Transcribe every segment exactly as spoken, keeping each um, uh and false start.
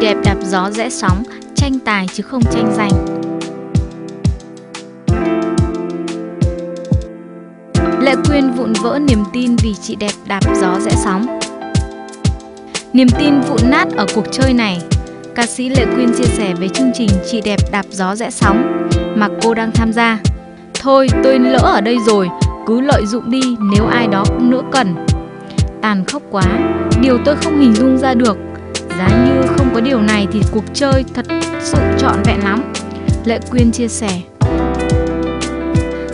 Chị đẹp đạp gió rẽ sóng, tranh tài chứ không tranh giành. Lệ Quyên vụn vỡ niềm tin vì chị đẹp đạp gió rẽ sóng. Niềm tin vụn nát ở cuộc chơi này. Ca sĩ Lệ Quyên chia sẻ về chương trình Chị đẹp đạp gió rẽ sóng mà cô đang tham gia. Thôi tôi lỡ ở đây rồi, cứ lợi dụng đi nếu ai đó cũng nữa cần. Tàn khốc quá, điều tôi không hình dung ra được. Giá như không có điều này thì cuộc chơi thật sự trọn vẹn lắm, Lệ Quyên chia sẻ.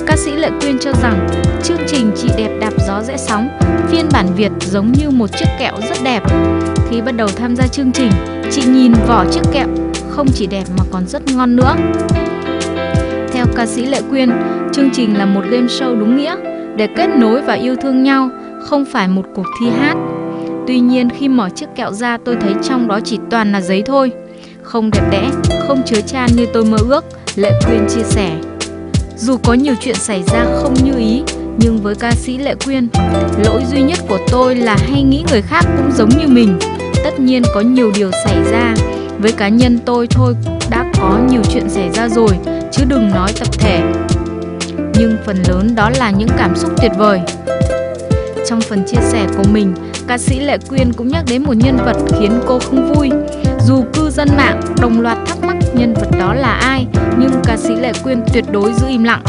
Ca sĩ Lệ Quyên cho rằng chương trình Chị đẹp đạp gió rẽ sóng phiên bản Việt giống như một chiếc kẹo rất đẹp. Khi bắt đầu tham gia chương trình, chị nhìn vỏ chiếc kẹo không chỉ đẹp mà còn rất ngon nữa. Theo ca sĩ Lệ Quyên, chương trình là một game show đúng nghĩa để kết nối và yêu thương nhau, không phải một cuộc thi hát. Tuy nhiên khi mở chiếc kẹo ra tôi thấy trong đó chỉ toàn là giấy thôi. Không đẹp đẽ, không chứa chan như tôi mơ ước, Lệ Quyên chia sẻ. Dù có nhiều chuyện xảy ra không như ý, nhưng với ca sĩ Lệ Quyên, lỗi duy nhất của tôi là hay nghĩ người khác cũng giống như mình. Tất nhiên có nhiều điều xảy ra. Với cá nhân tôi thôi đã có nhiều chuyện xảy ra rồi, chứ đừng nói tập thể. Nhưng phần lớn đó là những cảm xúc tuyệt vời. Trong phần chia sẻ của mình, ca sĩ Lệ Quyên cũng nhắc đến một nhân vật khiến cô không vui. Dù cư dân mạng đồng loạt thắc mắc nhân vật đó là ai, nhưng ca sĩ Lệ Quyên tuyệt đối giữ im lặng.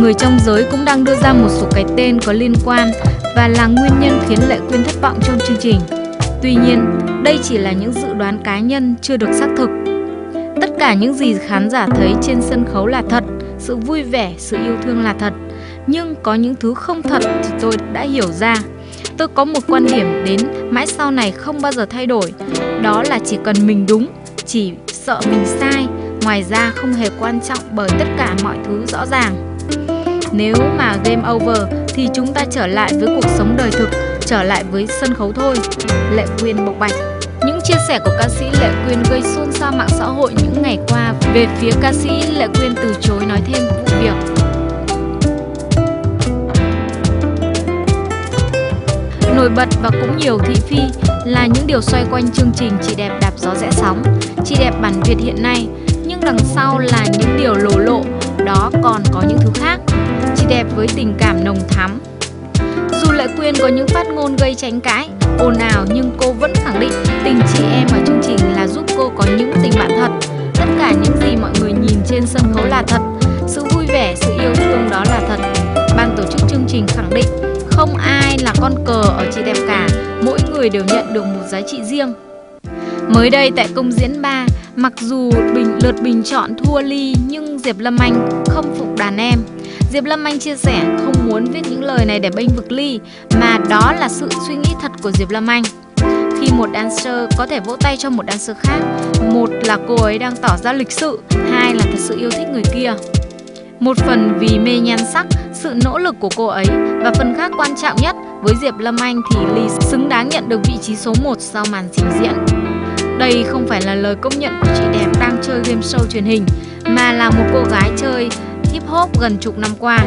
Người trong giới cũng đang đưa ra một số cái tên có liên quan và là nguyên nhân khiến Lệ Quyên thất vọng trong chương trình. Tuy nhiên, đây chỉ là những dự đoán cá nhân chưa được xác thực. Tất cả những gì khán giả thấy trên sân khấu là thật, sự vui vẻ, sự yêu thương là thật. Nhưng có những thứ không thật thì tôi đã hiểu ra. Tôi có một quan điểm đến mãi sau này không bao giờ thay đổi. Đó là chỉ cần mình đúng, chỉ sợ mình sai. Ngoài ra không hề quan trọng bởi tất cả mọi thứ rõ ràng. Nếu mà game over thì chúng ta trở lại với cuộc sống đời thực, trở lại với sân khấu thôi, Lệ Quyên bộc bạch. Những chia sẻ của ca sĩ Lệ Quyên gây xôn xao mạng xã hội những ngày qua. Về phía ca sĩ Lệ Quyên từ chối nói thêm vụ việc. Nổi bật và cũng nhiều thị phi là những điều xoay quanh chương trình Chị đẹp đạp gió rẽ sóng, Chị đẹp bản Việt hiện nay, nhưng đằng sau là những điều lồ lộ, đó còn có những thứ khác. Chị đẹp với tình cảm nồng thắm. Dù Lệ Quyên có những phát ngôn gây tranh cãi, ồn ào nhưng cô vẫn khẳng định tình chị em ở chương trình là giúp cô có những tình bạn thật. Tất cả những gì mọi người nhìn trên sân khấu là thật, sự vui vẻ, sự yêu thương đó là thật. Ban tổ chức chương trình khẳng định không ai là con cờ ở Chị đẹp cả, mỗi người đều nhận được một giá trị riêng. Mới đây tại công diễn ba, mặc dù bình lượt bình chọn thua ly nhưng Diệp Lâm Anh không phục đàn em. Diệp Lâm Anh chia sẻ không muốn viết những lời này để bênh vực Ly, mà đó là sự suy nghĩ thật của Diệp Lâm Anh. Khi một dancer có thể vỗ tay cho một dancer khác, một là cô ấy đang tỏ ra lịch sự, hai là thật sự yêu thích người kia. Một phần vì mê nhan sắc, sự nỗ lực của cô ấy, và phần khác quan trọng nhất, với Diệp Lâm Anh thì Ly xứng đáng nhận được vị trí số một sau màn trình diễn. Đây không phải là lời công nhận của chị đẹp đang chơi game show truyền hình, mà là một cô gái chơi hip hop gần chục năm qua,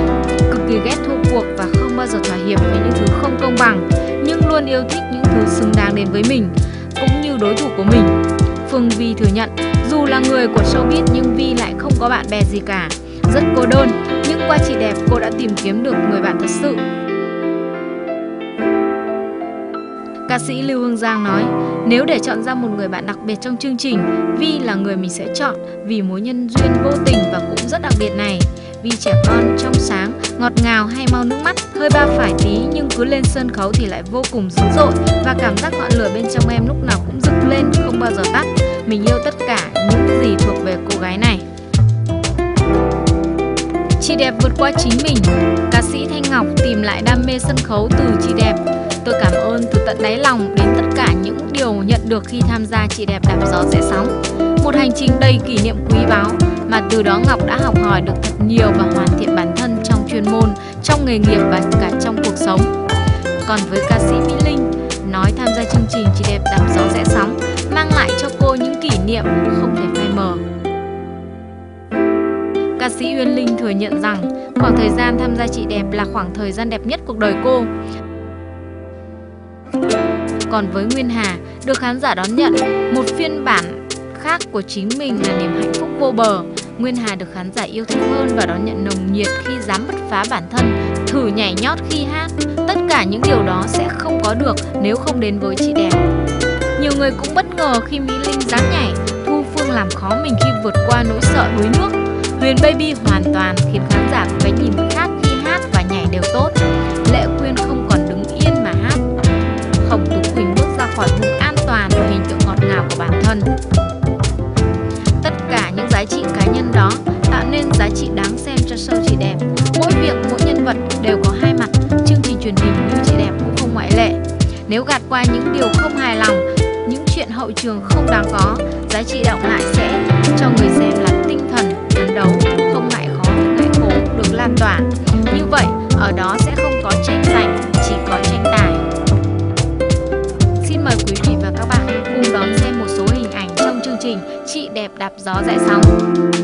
cực kỳ ghét thua cuộc và không bao giờ thỏa hiệp với những thứ không công bằng, nhưng luôn yêu thích những thứ xứng đáng đến với mình, cũng như đối thủ của mình. Phương Vy thừa nhận, dù là người của showbiz nhưng Vy lại không có bạn bè gì cả, rất cô đơn, nhưng qua chị đẹp cô đã tìm kiếm được người bạn thật sự. Ca sĩ Lưu Hương Giang nói, nếu để chọn ra một người bạn đặc biệt trong chương trình, Vy là người mình sẽ chọn vì mối nhân duyên vô tình và cũng rất đặc biệt này. Vy trẻ con, trong sáng, ngọt ngào hay mau nước mắt, hơi ba phải tí nhưng cứ lên sân khấu thì lại vô cùng dữ dội và cảm giác ngọn lửa bên trong em lúc nào cũng rực lên, không bao giờ tắt. Mình yêu tất cả những gì thuộc về cô gái này. Chị đẹp vượt qua chính mình. Ca sĩ Thanh Ngọc tìm lại đam mê sân khấu từ Chị đẹp. Tôi cảm ơn từ tận đáy lòng đến tất cả những điều nhận được khi tham gia Chị đẹp đạp gió rẽ sóng. Một hành trình đầy kỷ niệm quý báu mà từ đó Ngọc đã học hỏi được thật nhiều và hoàn thiện bản thân trong chuyên môn, trong nghề nghiệp và cả trong cuộc sống. Còn với ca sĩ Mỹ Linh, nói tham gia chương trình Chị đẹp đạp gió rẽ sóng mang lại cho cô những kỷ niệm không thể phai mờ. Ca sĩ Uyên Linh thừa nhận rằng khoảng thời gian tham gia Chị đẹp là khoảng thời gian đẹp nhất cuộc đời cô. Còn với Nguyên Hà, được khán giả đón nhận, một phiên bản khác của chính mình là niềm hạnh phúc vô bờ. Nguyên Hà được khán giả yêu thích hơn và đón nhận nồng nhiệt khi dám bứt phá bản thân, thử nhảy nhót khi hát. Tất cả những điều đó sẽ không có được nếu không đến với Chị Đẹp. Nhiều người cũng bất ngờ khi Mỹ Linh dám nhảy, Thu Phương làm khó mình khi vượt qua nỗi sợ đuối nước. Huyền Baby hoàn toàn khiến khán giả có cái nhìn khác khi hát và nhảy đều tốt. Lệ Quyên không còn đứng yên mà hát. Hồng Tử Quỳnh bước ra khỏi vùng an toàn và hình tượng ngọt ngào của bản thân. Tất cả những giá trị cá nhân đó tạo nên giá trị đáng xem cho show Chị Đẹp. Mỗi việc, mỗi nhân vật đều có hai mặt, chương trình truyền hình như Chị Đẹp cũng không ngoại lệ. Nếu gạt qua những điều không hài lòng, những chuyện hậu trường không đáng có, giá trị đọng lại sẽ cho người xem là tinh thần phấn đấu, không ngại khó, ngại khổ được lan tỏa. Như vậy, ở đó sẽ không có tranh giành, chỉ có tranh tài. Xin mời quý vị và các bạn cùng đón xem một số hình ảnh trong chương trình Chị Đẹp Đạp Gió Rẽ Sóng.